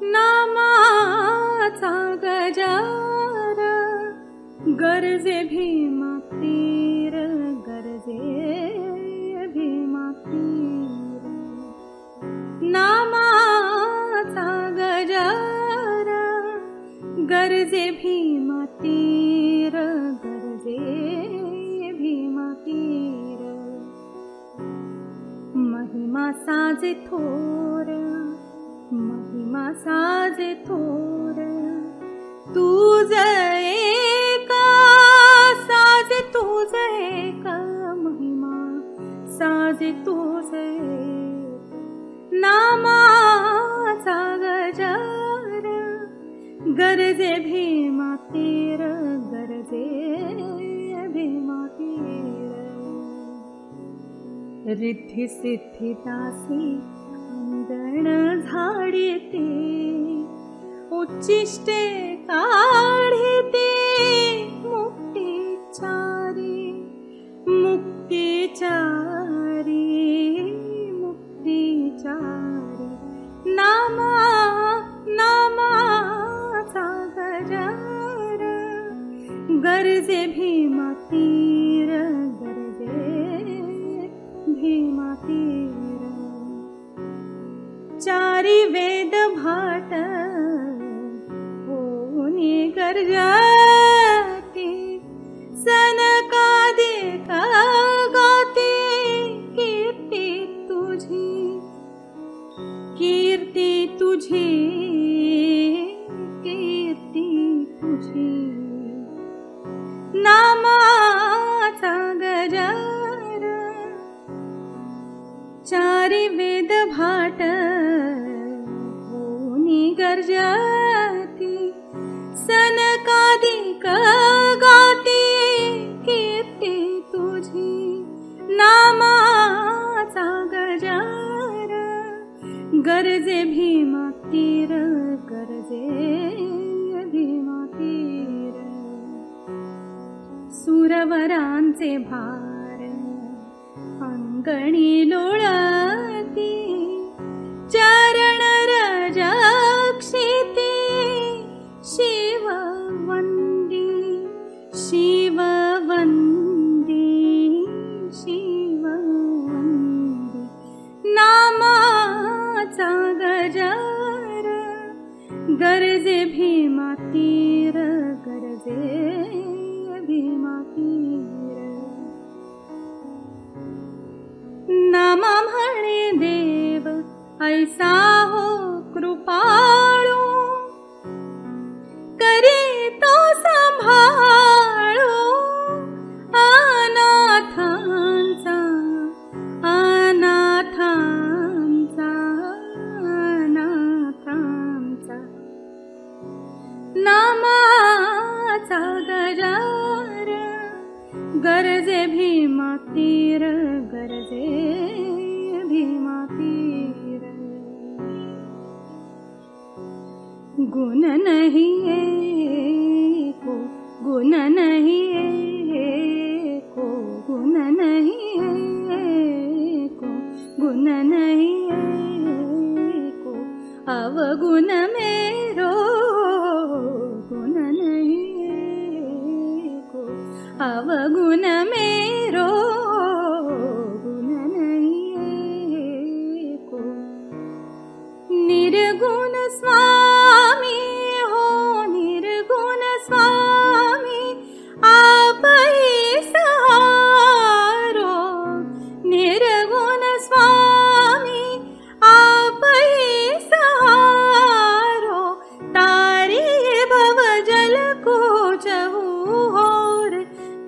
नमाचा गजार गरजे भीमा पीर, गरजे भीमा पीर। नमाचा गजार गरजे भीमा पीर, गरजे भीमा पीर। महिमा साजे थोर, महिमा साजे थोर। तुझ एका साजे तुझ एका, महिमा साजे तुझ एका। नमाचा गजार गरजे भीमा पीर, गरजे भीमा पीर। रिद्धि सिद्धि दासी अंगण झाडीते, उच्चिष्टे काढीते मुक्तिचारी, मुक्तिचारी, मुक्तिचारी। नमाचा गजार गरजे भीमा पीर, गरजे भीमा पीर। चारी वेद भाट होनी गरजती, सनकादि का गाती कीर्ति तुझी, कीर्ति तुझी, कीर्ति तुझी। नमाचा गजार चारी वेद भाट गरजती, सनकादि का गाती कीर्ति तुझी। नमाचा गजार गरजे भीमा पीर, गरजे भीमा पीर। सुरवरांचे भार अंगणी लोळती, चरण रजा शिववंदी, शिववंदी, शिववंदी। नमाचा गजार गरजे भीमा पीर, गरजे भीमा पीर। नामा म्हणे देव ऐसा हो कृपाळू, तो संभाळो अनाथांचा, अनाथांचा, अनाथांचा। नमाचा गजार गरजे भीमा पीर, गरजे भीमा पीर। गुण नहीं है गुण नहीं है को, गुण नहीं है को, गुण नहीं है को। अवगुण मेरो गुण नहीं है को, अवगुण मेरो गुण नहीं है को। निर्गुण स्वामी हो, निर्गुण स्वामी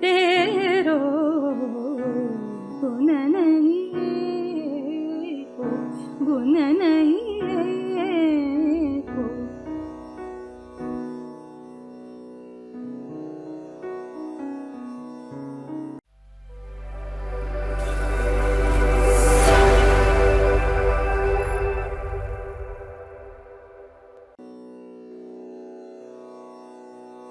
नहीं, गुण नहीं।